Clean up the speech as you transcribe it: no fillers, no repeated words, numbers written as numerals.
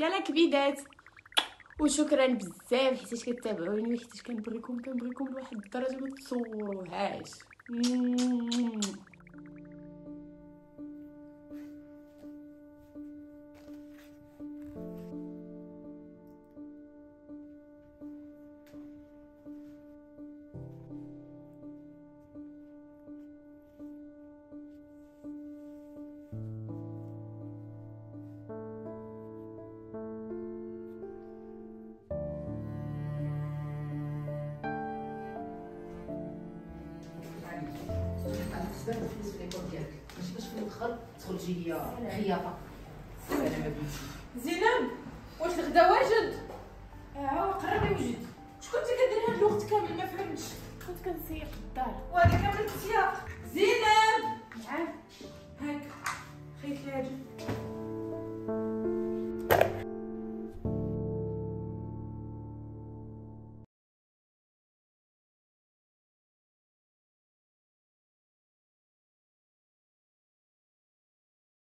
يلا كبيدات، وشكرا بزاف حيتاش كتابعوني وحيتاش كنبغيكم لواحد الدرجه ما تصوروهاش. بالنسبه للكوليكول ديالك ماشي باش في المدخل تخرجي ليا خياطه. انا ما بغيتش. زينب واش الغدا واجد؟ اه قرب يوجد. شكون كنتي كديري هاد الوقت كامل؟ ما فهمتش. كنت كنسيق الدار. وهذا كامل السياق.